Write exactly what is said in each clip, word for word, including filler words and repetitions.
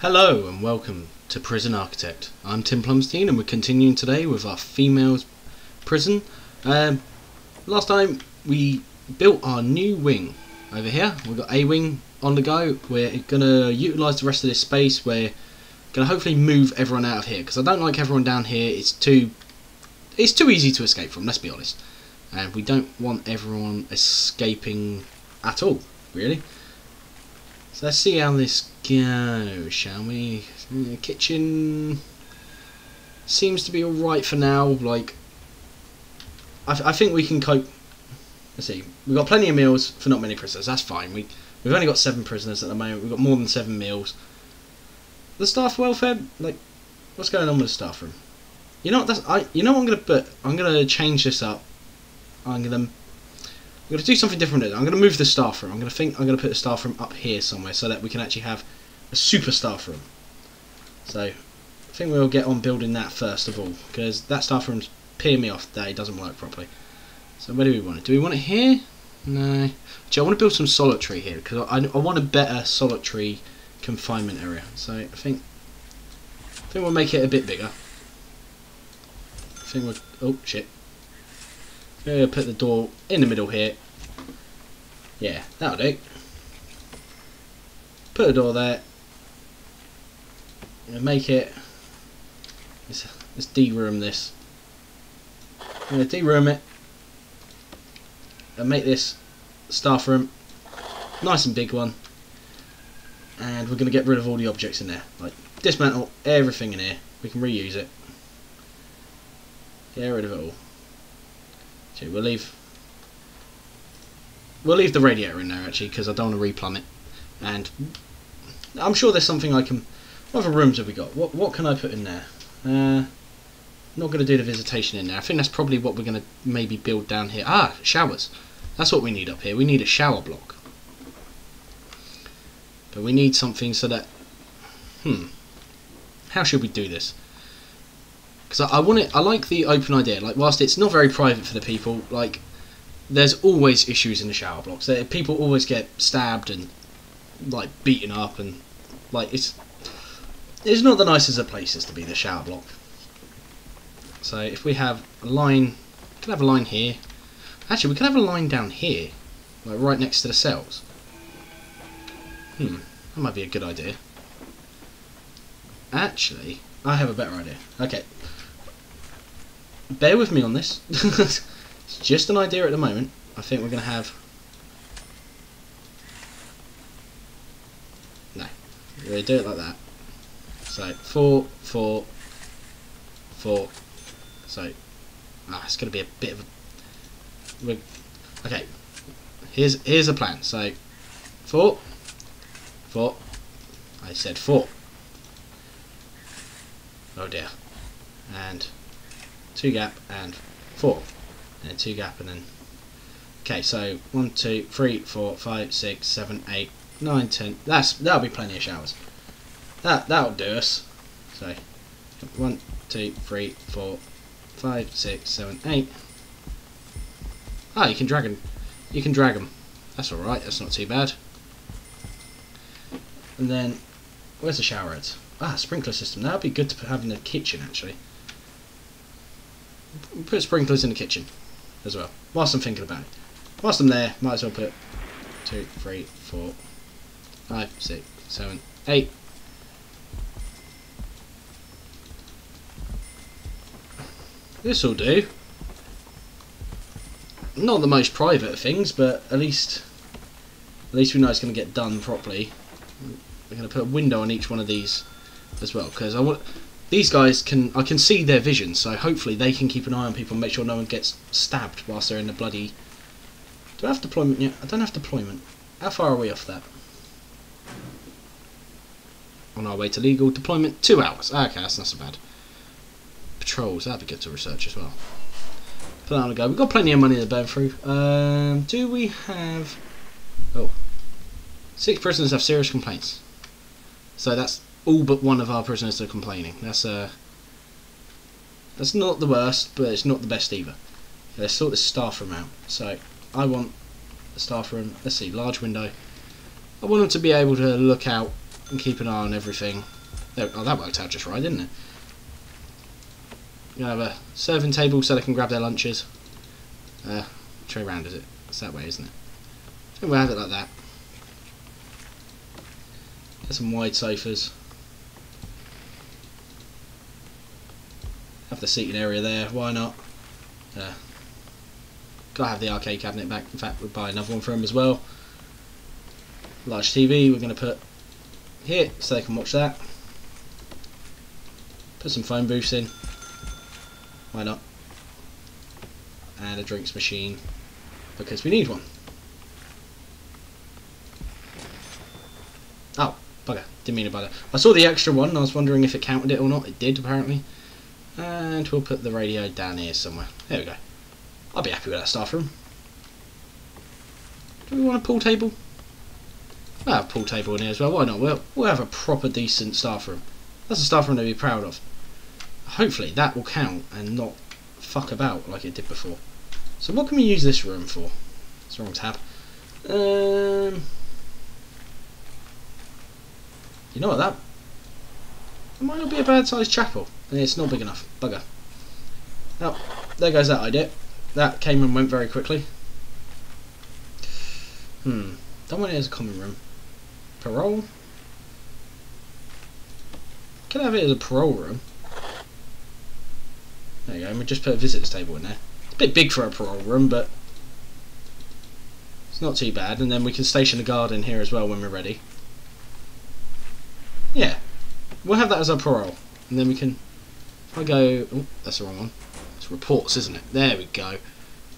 Hello and welcome to Prison Architect. I'm Tim Plumbstein and we're continuing today with our females prison. Um, last time we built our new wing over here. We've got a wing on the go. We're going to utilise the rest of this space. We're going to hopefully move everyone out of here because I don't like everyone down here. It's too, it's too easy to escape from, let's be honest. And we don't want everyone escaping at all, really. So let's see how this goes, shall we? Kitchen seems to be alright for now. Like, I, th I think we can cope. Let's see, we've got plenty of meals for not many prisoners, that's fine. We, we've only got seven prisoners at the moment, we've got more than seven meals. The staff welfare, like, what's going on with the staff room? You know what, that's, I, you know what I'm going to put? I'm going to change this up. I'm going to... I'm going to do something different. I'm going to move the staff room. I'm going to think I'm going to put the staff room up here somewhere so that we can actually have a super staff room. So I think we'll get on building that first of all, because that staff room's peeing me off that it doesn't work properly. So where do we want it? Do we want it here? No. Actually, I want to build some solitary here because I, I want a better solitary confinement area. So I think I think we'll make it a bit bigger. I think we'll... Oh, shit. We'll put the door in the middle here. Yeah, that'll do. Put a door there. And make it... Let's, let's de-room this. I'm going to de-room it. And make this staff room. Nice and big one. And we're going to get rid of all the objects in there. Like, dismantle everything in here. We can reuse it. Get rid of it all. We'll leave. We'll leave the radiator in there actually, because I don't want to re-plumb it. And I'm sure there's something I can. What other rooms have we got? What what can I put in there? Uh, not going to do the visitation in there. I think that's probably what we're going to maybe build down here. Ah, showers. That's what we need up here. We need a shower block. But we need something so that. Hmm. How should we do this? Because I, I want it. I like the open idea. Like, whilst it's not very private for the people, like, there's always issues in the shower blocks. There, people always get stabbed and like beaten up, and like it's it's not the nicest of places to be, the shower block. So if we have a line, we can have a line here. Actually, we can have a line down here, like right next to the cells. Hmm, that might be a good idea. Actually, I have a better idea. Okay. Bear with me on this. It's just an idea at the moment. I think we're going to have... No. We're going to do it like that. So, four, four, four. So, ah, it's going to be a bit of a... We're... Okay. Here's, here's the plan. So, four, four. I said four. Oh dear. And two gap and four. And two gap and then... Okay, so one, two, three, four, five, six, seven, eight, nine, ten. That's, that'll be plenty of showers. That, that'll do us. So one, two, three, four, five, six, seven, eight. Ah, oh, you can drag them. You can drag them. That's alright, that's not too bad. And then, where's the shower heads? Ah, sprinkler system. That would be good to have in the kitchen, actually. We'll put sprinklers in the kitchen as well, whilst I'm thinking about it. Whilst I'm there, might as well put two, three, four, five, six, seven, eight. This'll do. Not the most private of things, but at least, at least we know it's going to get done properly. We're going to put a window on each one of these as well, because I want these guys can I can see their vision, so hopefully they can keep an eye on people and make sure no one gets stabbed whilst they're in the bloody... Do I have deployment yet? I don't have deployment. How far are we off that? On our way to legal deployment, two hours. Okay, that's not so bad. Patrols, that'd be good to research as well. Put that on a go. We've got plenty of money to burn through. Um, do we have? Oh, six prisoners have serious complaints. So that's all but one of our prisoners are complaining. That's uh, that's not the worst, but it's not the best either. Okay, let's sort this staff room out. So I want the staff room. Let's see, large window. I want them to be able to look out and keep an eye on everything. There, oh, that worked out just right, didn't it? I'm going to have a serving table so they can grab their lunches. Uh, tray round, is it? It's that way, isn't it? I think we'll have it like that. Get some wide sofas. Have the seating area there, why not? Uh, gotta have the arcade cabinet back. In fact, we'll buy another one for him as well. Large T V we're going to put here so they can watch that. Put some phone booths in, why not? And a drinks machine because we need one. Oh, bugger, didn't mean about it. I saw the extra one and I was wondering if it counted it or not. It did apparently. And we'll put the radio down here somewhere. There we go. I'll be happy with that staff room. Do we want a pool table? We'll have a pool table in here as well. Why not? We'll, we'll have a proper decent staff room. That's a staff room to be proud of. Hopefully that will count and not fuck about like it did before. So what can we use this room for? It's the wrong tab. Um, you know what that... It might not be a bad sized chapel. It's not big enough. Bugger. Oh, there goes that idea. That came and went very quickly. Hmm. Don't want it as a common room. Parole? Can I have it as a parole room? There you go. And we just put a visitors table in there. It's a bit big for a parole room, but it's not too bad. And then we can station a guard in here as well when we're ready. Yeah. We'll have that as our parole. And then we can, if I go, oh, that's the wrong one. It's reports, isn't it? There we go.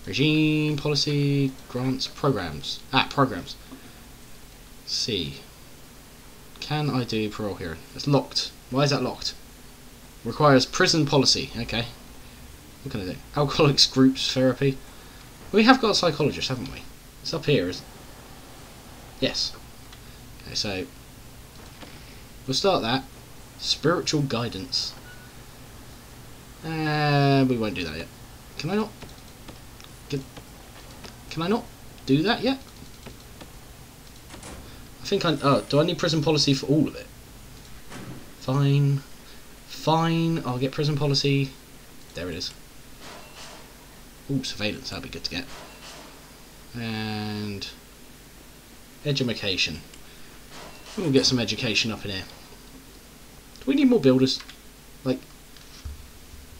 Regime, policy, grants, programs. Ah, programs. Let's see. Can I do parole hearing? It's locked. Why is that locked? Requires prison policy. Okay. What can I do? Alcoholics, groups, therapy. We have got a psychologist, haven't we? It's up here, isn't it? Yes. Okay, so we'll start that. Spiritual guidance. Uh, we won't do that yet. Can I not? Can, can I not do that yet? I think I... Oh, do I need prison policy for all of it? Fine. Fine. I'll get prison policy. There it is. Ooh, surveillance. That'll be good to get. And... education. We'll get some education up in here. Do we need more builders? Like,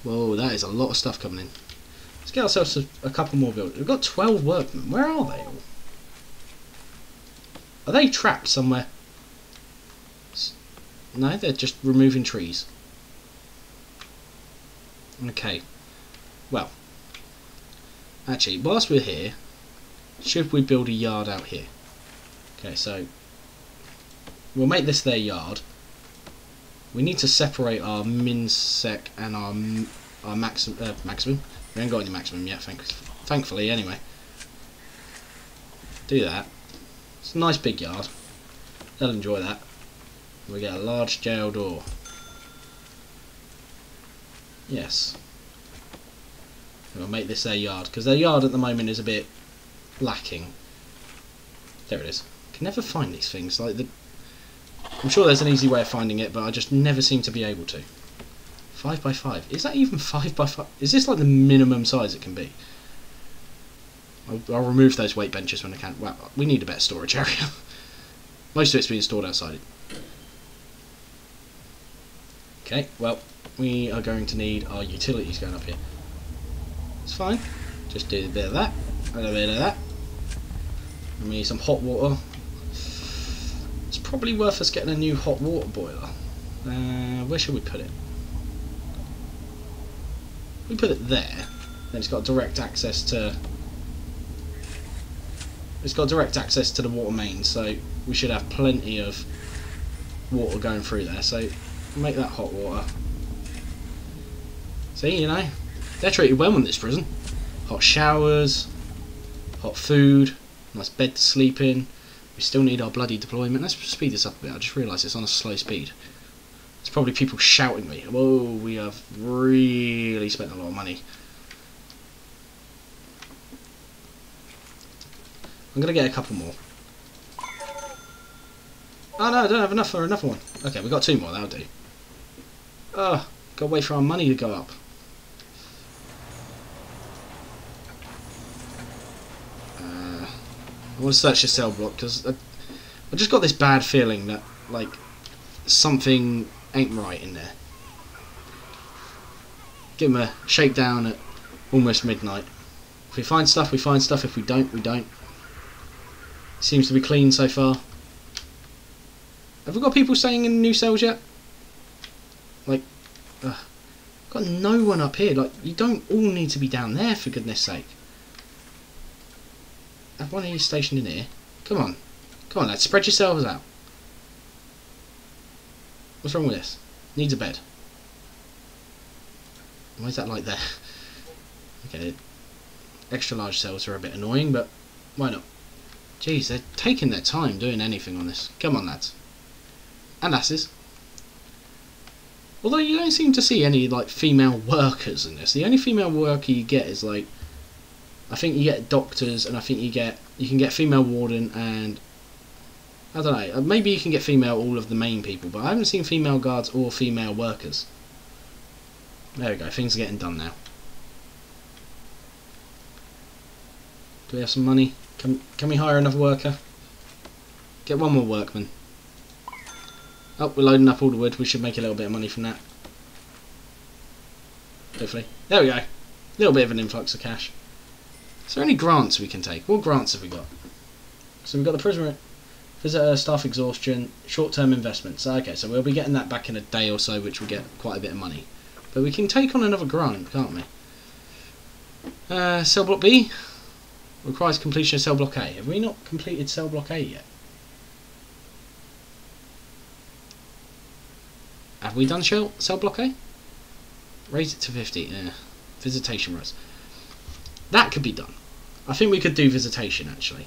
whoa, that is a lot of stuff coming in. Let's get ourselves a, a couple more builders. We've got twelve workmen. Where are they all? Are they trapped somewhere? No, they're just removing trees. Okay. Well, actually, whilst we're here, should we build a yard out here? Okay, so we'll make this their yard. We need to separate our min sec and our our maxim, uh, maximum. We haven't got any maximum yet, thank, thankfully, anyway. Do that. It's a nice big yard. They'll enjoy that. We get a large jail door. Yes. We'll make this their yard, because their yard at the moment is a bit lacking. There it is. I can never find these things. Like the... I'm sure there's an easy way of finding it, but I just never seem to be able to. Five by five. Is that even five by five? Is this like the minimum size it can be? I'll, I'll remove those weight benches when I can. Wow, we need a better storage area. Most of it's being stored outside it. Okay, well, we are going to need our utilities going up here. It's fine. Just do a bit of that, a little bit of that. And we need some hot water. It's probably worth us getting a new hot water boiler. Uh, where should we put it? We put it there. Then it's got direct access to. It's got direct access to the water main, so we should have plenty of water going through there. So make that hot water. See, you know, they're treated well in this prison. Hot showers, hot food, nice bed to sleep in. We still need our bloody deployment. Let's speed this up a bit. I just realised it's on a slow speed. It's probably people shouting at me. Whoa, we have really spent a lot of money. I'm going to get a couple more. Oh no, I don't have enough for another one. Okay, we've got two more, that'll do. Oh, gotta wait for our money to go up. Uh, I want to search the cell block because I, I just got this bad feeling that, like, something ain't right in there. Give him a shakedown at almost midnight. If we find stuff, we find stuff. If we don't, we don't. Seems to be clean so far. Have we got people staying in new cells yet? Like, uh, got no one up here. Like, you don't all need to be down there, for goodness sake. Have one of you stationed in here. Come on. Come on, lads. Spread yourselves out. What's wrong with this? Needs a bed. Why is that light there? Okay, extra large cells are a bit annoying, but why not? Jeez, they're taking their time doing anything on this. Come on, lads. And lasses. Although you don't seem to see any, like, female workers in this. The only female worker you get is, like, I think you get doctors, and I think you get, you can get female warden, and I don't know, maybe you can get female all of the main people, but I haven't seen female guards or female workers. There we go, things are getting done now. Do we have some money? Can, can we hire another worker? Get one more workman. Oh, we're loading up all the wood. We should make a little bit of money from that. Hopefully. There we go. A little bit of an influx of cash. Is there any grants we can take? What grants have we got? So we've got the prisoner, visitor, staff exhaustion, short-term investments. Okay, so we'll be getting that back in a day or so, which will get quite a bit of money. But we can take on another grant, can't we? Uh, cell block B requires completion of cell block A. Have we not completed cell block A yet? Have we done cell, cell block A? Raise it to fifty. Yeah. Visitation rights. That could be done. I think we could do visitation, actually.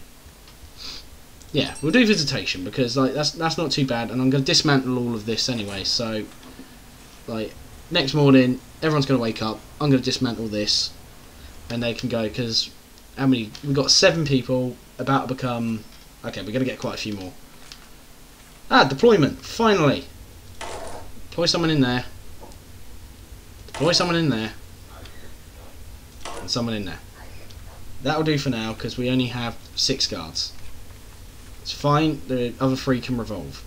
Yeah, we'll do visitation, because, like, that's that's not too bad. And I'm going to dismantle all of this anyway. So, like, next morning, everyone's going to wake up. I'm going to dismantle this. And they can go, because how many? We've got seven people about to become... Okay, we're going to get quite a few more. Ah, deployment. Finally. Deploy someone in there. Deploy someone in there. And someone in there. That'll do for now, because we only have six guards. It's fine. The other three can revolve.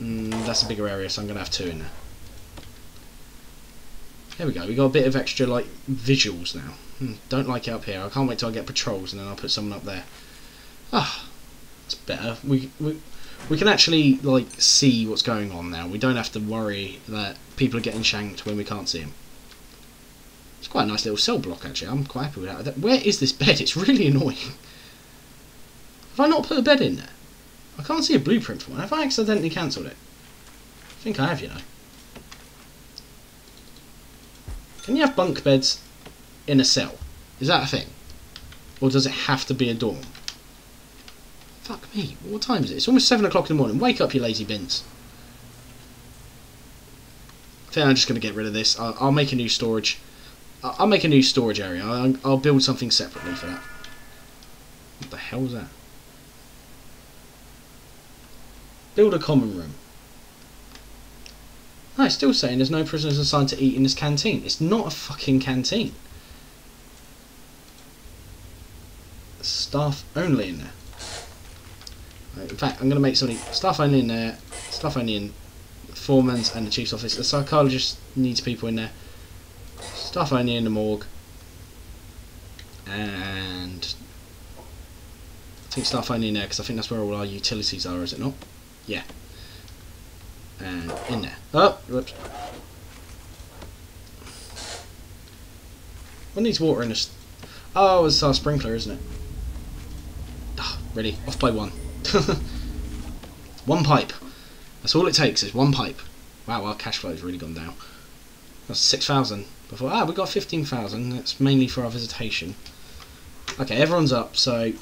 Mm, that's a bigger area, so I'm going to have two in there. There we go. We got a bit of extra, like, visuals now. Mm, don't like it up here. I can't wait till I get patrols, and then I'll put someone up there. Ah, that's better. We... we We can actually, like, see what's going on now. We don't have to worry that people are getting shanked when we can't see them. It's quite a nice little cell block, actually. I'm quite happy with that. Where is this bed? It's really annoying. Have I not put a bed in there? I can't see a blueprint for one. Have I accidentally cancelled it? I think I have, you know. Can you have bunk beds in a cell? Is that a thing? Or does it have to be a dorm? Fuck me, what time is it? It's almost seven o'clock in the morning. Wake up, you lazy bins. I think I'm just going to get rid of this. I'll, I'll make a new storage. I'll make a new storage area. I'll, I'll build something separately for that. What the hell is that? Build a common room. No, it's still saying there's no prisoners assigned to eat in this canteen. It's not a fucking canteen. Staff only in there. In fact, I'm going to make somebody staff only in there, staff only in the foreman's and the chief's office. The psychologist needs people in there. Staff only in the morgue. And I think staff only in there, because I think that's where all our utilities are, is it not? Yeah. And in there. Oh, whoops. What needs water in this? Oh, it's our sprinkler, isn't it? Oh, really? Off by one. One pipe. That's all it takes is one pipe. Wow, our cash flow's really gone down. That's six thousand before. Ah, we got fifteen thousand. That's mainly for our visitation. Okay, everyone's up, so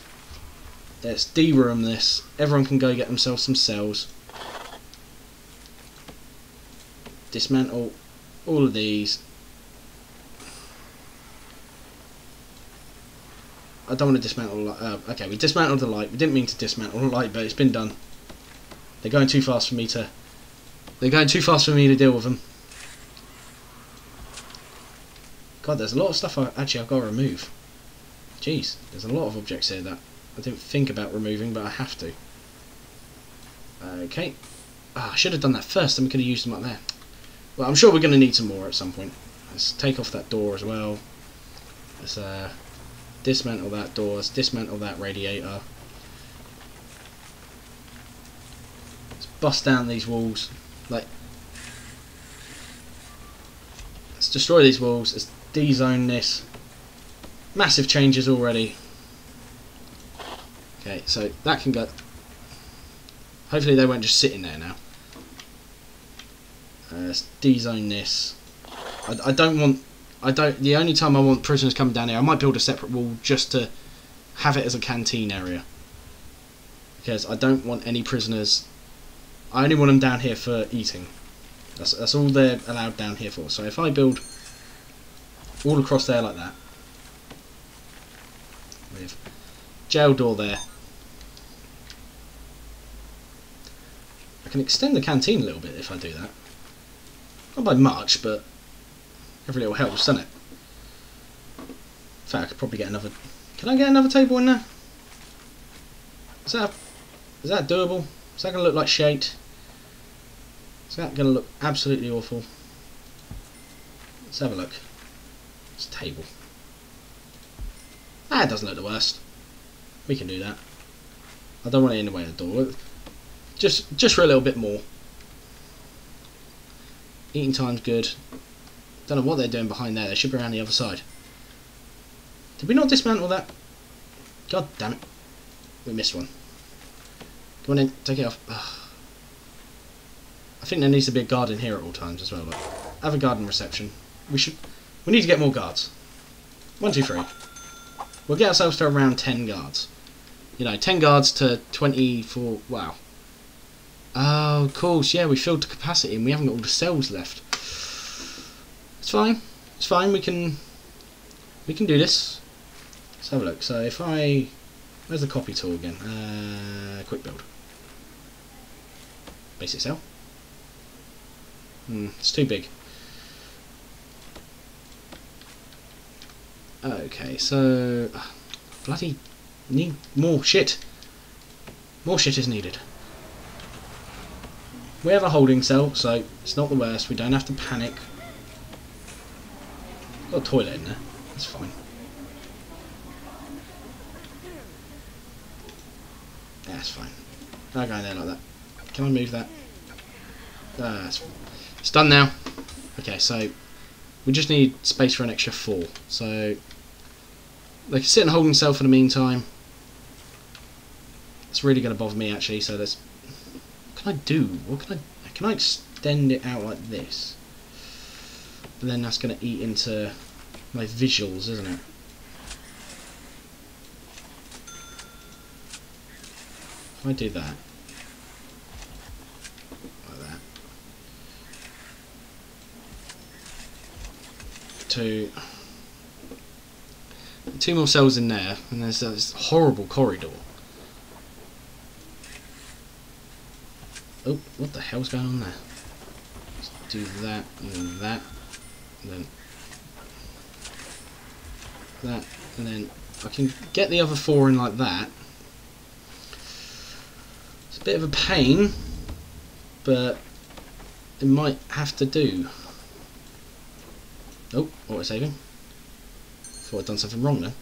let's de-room this. Everyone can go get themselves some cells. Dismantle all of these. I don't want to dismantle the light. Uh, okay, we dismantled the light. We didn't mean to dismantle the light, but it's been done. They're going too fast for me to. They're going too fast for me to deal with them. God, there's a lot of stuff I actually I've got to remove. Jeez, there's a lot of objects here that I didn't think about removing, but I have to. Okay. Ah, I should have done that first, and we could have used them up there. Well, I'm sure we're going to need some more at some point. Let's take off that door as well. Let's uh, dismantle that door. Let's dismantle that radiator. Let's bust down these walls. Like, let's destroy these walls. Let's dezone this. Massive changes already. Okay, so that can go. Hopefully they won't just sit in there now. Uh, let's dezone this. I, I don't want. I don't. The only time I want prisoners coming down here, I might build a separate wall just to have it as a canteen area, because I don't want any prisoners. I only want them down here for eating. That's that's all they're allowed down here for. So if I build all across there like that, with jail door there, I can extend the canteen a little bit if I do that. Not by much, but every little helps, doesn't it? In fact, I could probably get another. Can I get another table in there? Is that is that doable? Is that going to look like shite? Is that going to look absolutely awful? Let's have a look. It's a table. That doesn't look the worst. We can do that. I don't want it in the way of the door. Just just for a little bit more. Eating time's good. Don't know what they're doing behind there. They should be around the other side. Did we not dismantle that? God damn it. We missed one. Come on in. Take it off. Ugh. I think there needs to be a guard in here at all times as well. But have a guard in reception. We should. We need to get more guards. One, two, three. We'll get ourselves to around ten guards. You know, ten guards to twenty-four. Wow. Oh, of course, yeah, we filled to capacity and we haven't got all the cells left. It's fine. It's fine, we can we can do this. Let's have a look. So if I where's the copy tool again? Uh quick build. Basic cell. Hmm, it's too big. Okay, so bloody need more shit. More shit is needed. We have a holding cell, so it's not the worst. We don't have to panic. Got a toilet in there. That's fine. Yeah, that's fine. I'll go in there like that. Can I move that? Ah, that's fine. It's done now. Okay, so we just need space for an extra four. So they can sit in a holding cell for the meantime. It's really going to bother me, actually, so let's... I do? What can I? Can I extend it out like this? But then that's going to eat into my visuals, isn't it? If I do that, like that, two, two more cells in there, and there's this horrible corridor. Oh, what the hell's going on there? Let's do that, and then that, and then that, and then I can get the other four in like that. It's a bit of a pain, but it might have to do. Oh, auto-saving. Thought I'd done something wrong then.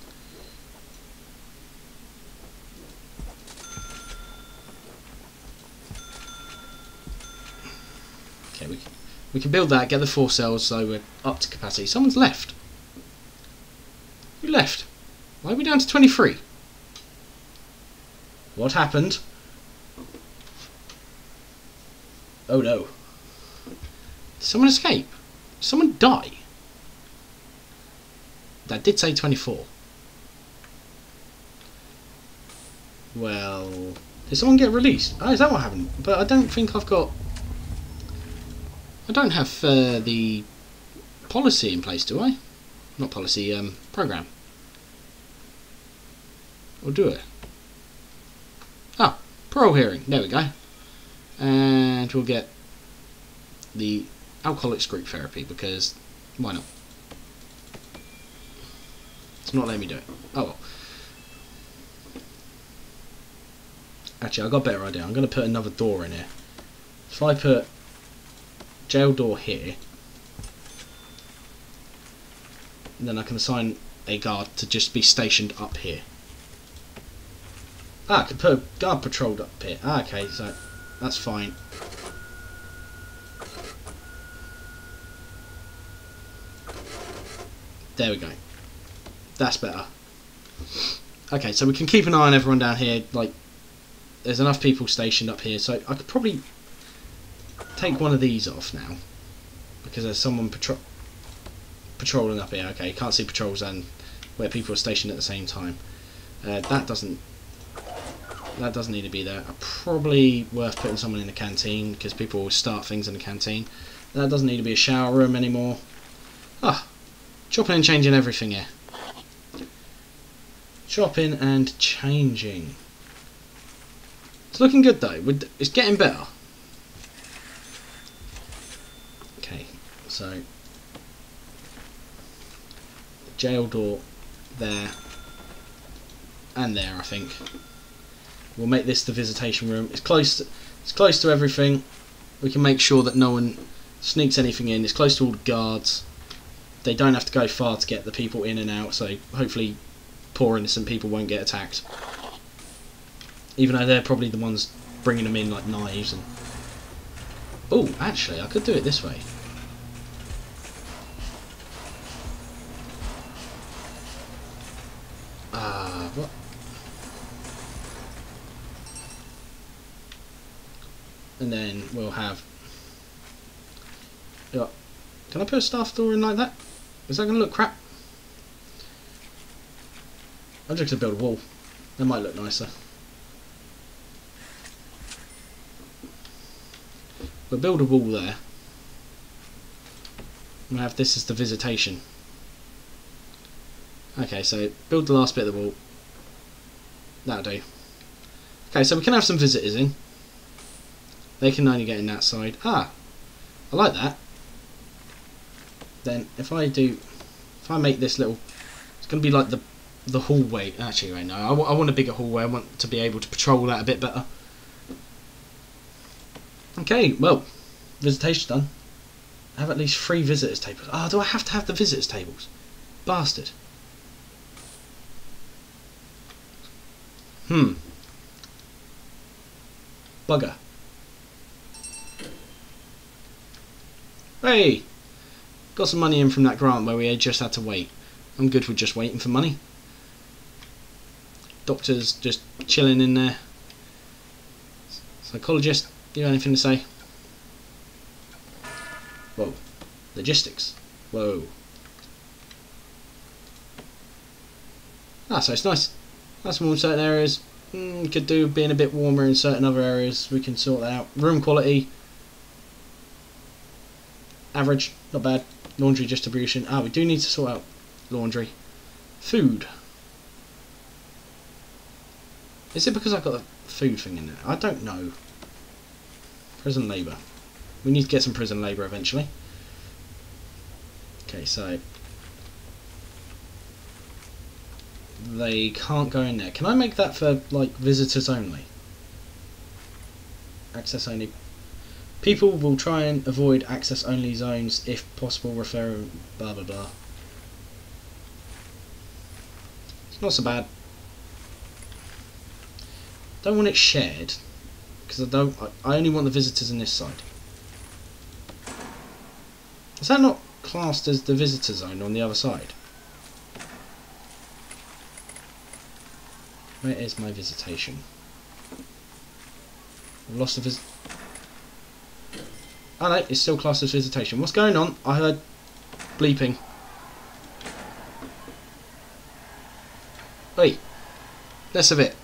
We can build that, get the four cells, so we're up to capacity. Someone's left. Who left? Why are we down to twenty-three? What happened? Oh no. Did someone escape? Did someone die? That did say twenty-four. Well... Did someone get released? Oh, is that what happened? But I don't think I've got... I don't have uh, the policy in place, do I? Not policy, um, program. Or do it? Ah, parole hearing. There we go. and we'll get the alcoholics group therapy, because why not? It's not letting me do it. Oh well. Actually, I got a better idea. I'm going to put another door in here. So I put jail door here, and then I can assign a guard to just be stationed up here. Ah, I could put a guard patrolled up here. Ah, okay, so that's fine. There we go. That's better. Okay, so we can keep an eye on everyone down here. Like, there's enough people stationed up here, so I could probably take one of these off now, because there's someone patro patrolling up here. Okay, can't see patrols and where people are stationed at the same time. Uh, that doesn't that doesn't need to be there. Probably worth putting someone in the canteen, because people will start things in the canteen. That doesn't need to be a shower room anymore. Ah, chopping and changing everything here. Chopping and changing. It's looking good though. It's getting better. Okay, so the jail door there and there. I think we'll make this the visitation room. It's close. To, it's close to everything. We can make sure that no one sneaks anything in. It's close to all the guards. They don't have to go far to get the people in and out. So hopefully, poor innocent people won't get attacked. Even though they're probably the ones bringing them in, like knives and. Oh, actually, I could do it this way. Ah, uh, what? And then we'll have. Yeah. Can I put a staff door in like that? Is that going to look crap? I'm just going to build a wall. That might look nicer. We'll build a wall there. I'm going to have this as the visitation. Okay, so build the last bit of the wall. That'll do. Okay, so we can have some visitors in. They can only get in that side. Ah, I like that. Then if I do, if I make this little, it's going to be like the the hallway. Actually, right now, I, w I want a bigger hallway. I want to be able to patrol that a bit better. Okay, well, visitation's done. I have at least three visitors tables. Ah, oh, do I have to have the visitors tables? Bastard. Hmm. Bugger. Hey! Got some money in from that grant where we just had to wait. I'm good with just waiting for money. Doctors just chilling in there. Psychologist. You have anything to say? Whoa. Logistics. Whoa. Ah, so it's nice. Nice warm in certain areas. Mm, could do being a bit warmer in certain other areas. We can sort that out. Room quality. Average. Not bad. Laundry distribution. Ah, we do need to sort out laundry. Food. Is it because I've got the food thing in there? I don't know. Prison labour. We need to get some prison labour eventually. Okay, so they can't go in there. Can I make that for like visitors only? Access only. People will try and avoid access only zones if possible, referring blah blah blah. It's not so bad. Don't want it shared. Because I don't, I only want the visitors on this side. Is that not classed as the visitor zone on the other side? Where is my visitation? I've lost the visit. Oh no, it's still classed as visitation. What's going on? I heard bleeping. Oi, less of it.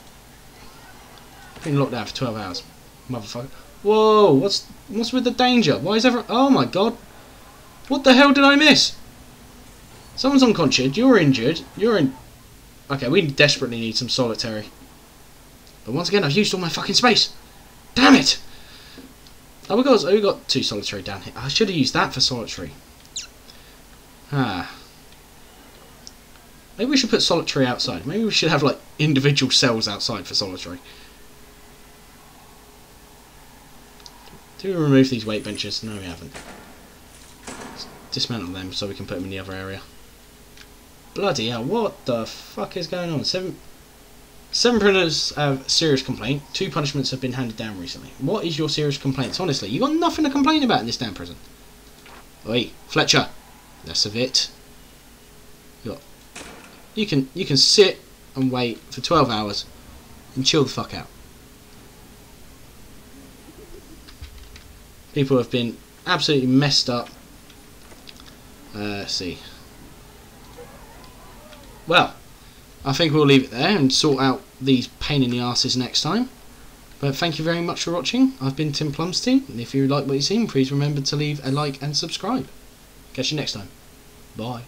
Been locked down for twelve hours. Motherfucker. Whoa, what's what's with the danger? Why is everyone... Oh my god. What the hell did I miss? Someone's unconscious. You're injured. You're in... Okay, we desperately need some solitary. But once again, I've used all my fucking space. Damn it. Oh, we got we got two solitary down here. I should have used that for solitary. Ah. Maybe we should put solitary outside. Maybe we should have like individual cells outside for solitary. Do we remove these weight benches? No, we haven't. Let's dismantle them so we can put them in the other area. Bloody hell! What the fuck is going on? Seven, seven prisoners have serious complaint. Two punishments have been handed down recently. What is your serious complaints? Honestly, you got nothing to complain about in this damn prison. Oi, Fletcher. Less of it. You got. You can you can sit and wait for twelve hours and chill the fuck out. People have been absolutely messed up. Uh, let's see. Well, I think we'll leave it there and sort out these pain in the arses next time. But thank you very much for watching. I've been Tim Plumbstein, and if you like what you've seen, please remember to leave a like and subscribe. Catch you next time. Bye.